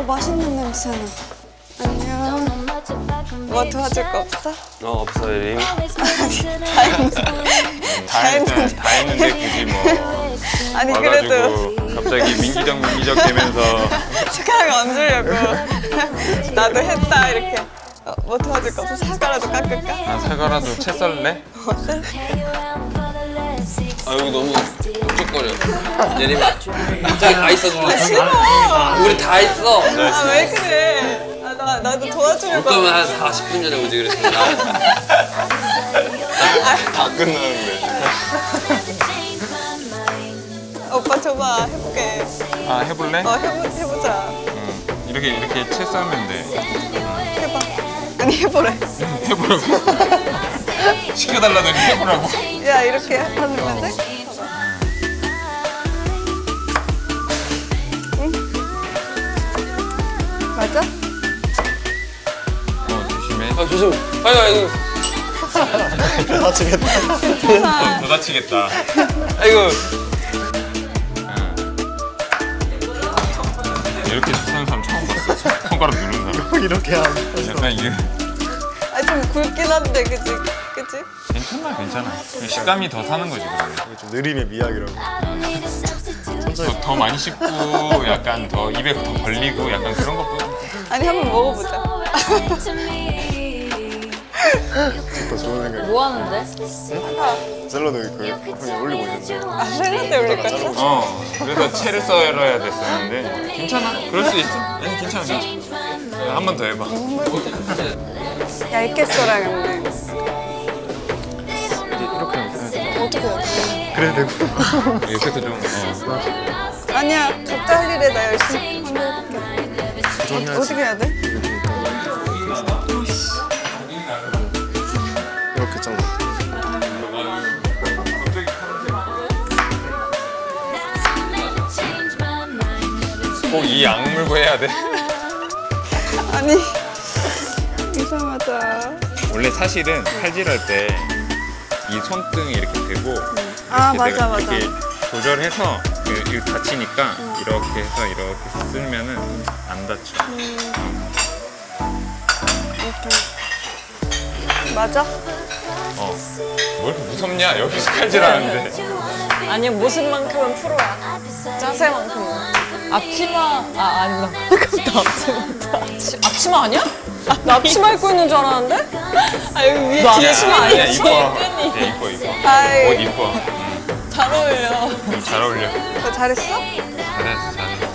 맛있는 냄새나. 안녕. 뭐 도와줄 거 없어? 없어, 예림. 다 했는데 굳이 뭐. 아니, 그래도. 갑자기 민기적 되면서. 숟가락 얹으려고. 나도 했다, 이렇게. 뭐 도와줄 거 없어? 사과라도 깎을까? 아, 사과라도 채 썰래? 아, 여기 너무 쭈쭈거려. 예림아, 갑자기 다 있어, 누나. 싫어. 우리 다 있어. 아, 왜 그래? 나도 도와주려고. 그러면 한 40분 전에 오지 그랬어. 다 끝나는데. 오빠 줘봐, 해볼게. 아, 해볼래? 해보자. 이렇게 채 싸면 돼. 해봐. 아니, 해보래. 해보라고? 시켜달라더니 해보라고? 야, 이렇게 하면 돼? 응? 맞아? 조심. 아이고. 더 다치겠다. 더 다치겠다. 아이고. 이렇게 쓰는 사람 처음 봤어. 손가락 누르는 사람. 이렇게 하고. 약간 이게. 아, 좀 굵긴 한데, 그치? 괜찮아. 식감이 더 사는 거지. 그래. 좀 느림의 미학이라고. 더 많이 씹고, 약간 더 입에 더 벌리고, 약간 그런 것보다. 아니, 한번 먹어보자. 진짜 좋은 생각이야. 뭐 하는데? 응? 샐러드 그 커플이 올리고 있는데. 아, 샐러드 올릴 거야? 그래서 채를 썰어야 됐었는데. 괜찮아. 그럴 수 있어. 아니, 괜찮아. 한 번 더 해봐. 얇게 썰어야겠네. 이렇게 하면 되나? 어떻게 해? 그래야 되고. 이렇게 해도 좀. 아니야. 각자 할 일에 나 열심히 해볼게. 어떻게 해야 돼? 꼭 이 악물고 해야 돼? 아니, 이상하다. 원래 사실은 칼질할 때 이 손등이 이렇게 대고 이렇게 맞아. 이렇게 조절해서 이렇게 다치니까 이렇게 해서 이렇게 쓸면은 안 다쳐. 이렇게. 맞아? 왜 이렇게 무섭냐? 여기서 칼질하는데. 아니, 모습만큼은 프로야. 자세만큼은. 앞치마, 아니다. 나 앞치마 아니야? 나 앞치마 입고 있는 줄 알았는데? 아, 여기 위에 뒤에 치마 아니야? 이뻐. 아이. 옷 이뻐. 잘 어울려. 잘 어울려. 잘했어? 잘했어.